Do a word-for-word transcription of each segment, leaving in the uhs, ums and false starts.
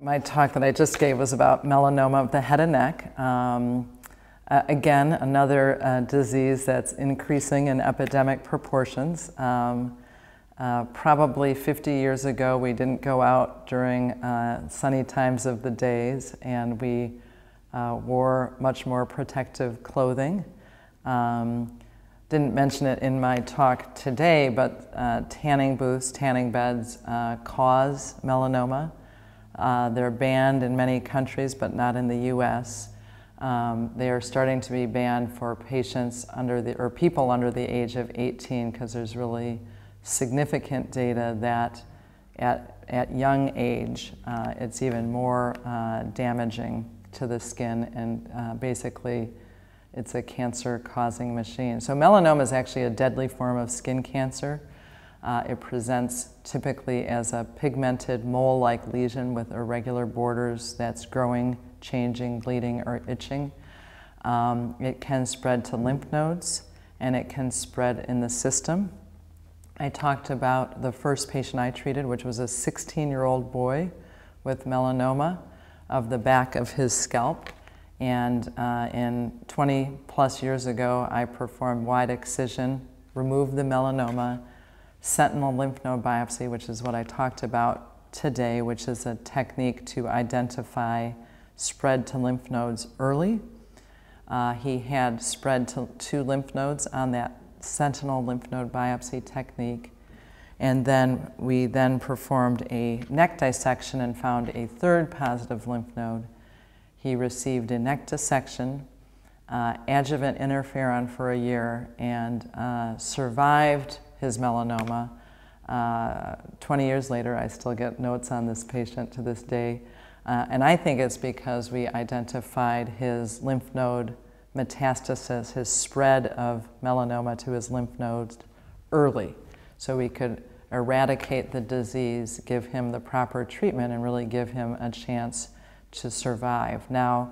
My talk that I just gave was about melanoma of the head and neck. Um, uh, again, another uh, disease that's increasing in epidemic proportions. Um, uh, probably fifty years ago, we didn't go out during uh, sunny times of the days, and we uh, wore much more protective clothing. Um, didn't mention it in my talk today, but uh, tanning booths, tanning beds uh, cause melanoma. Uh, they're banned in many countries, but not in the U S Um, they are starting to be banned for patients under the, or people under the age of eighteen, because there's really significant data that at, at young age, uh, it's even more uh, damaging to the skin, and uh, basically it's a cancer-causing machine. So melanoma is actually a deadly form of skin cancer. Uh, it presents typically as a pigmented mole-like lesion with irregular borders that's growing, changing, bleeding, or itching. Um, it can spread to lymph nodes, and it can spread in the system. I talked about the first patient I treated, which was a sixteen-year-old boy with melanoma of the back of his scalp. And uh, in twenty plus years ago, I performed wide excision, removed the melanoma, sentinel lymph node biopsy, which is what I talked about today, which is a technique to identify spread to lymph nodes early. Uh, he had spread to two lymph nodes on that sentinel lymph node biopsy technique. And then we then performed a neck dissection and found a third positive lymph node. He received a neck dissection, uh, adjuvant interferon for a year, and uh, survived his melanoma. Uh, twenty years later, I still get notes on this patient to this day. Uh, and I think it's because we identified his lymph node metastasis, his spread of melanoma to his lymph nodes early. So we could eradicate the disease, give him the proper treatment, and really give him a chance to survive. Now,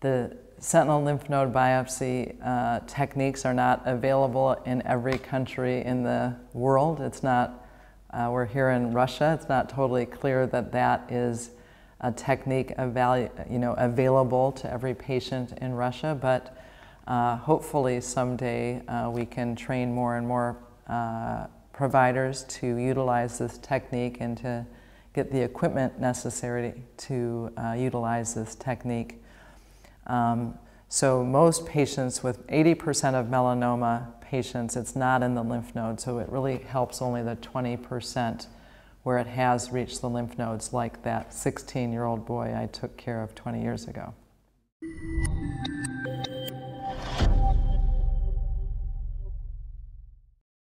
the sentinel lymph node biopsy uh, techniques are not available in every country in the world. It's not, uh, we're here in Russia, it's not totally clear that that is a technique avail you know, available to every patient in Russia, but uh, hopefully someday uh, we can train more and more uh, providers to utilize this technique and to get the equipment necessary to uh, utilize this technique. Um, so most patients, with eighty percent of melanoma patients, it's not in the lymph node, so it really helps only the twenty percent where it has reached the lymph nodes, like that sixteen-year-old boy I took care of twenty years ago.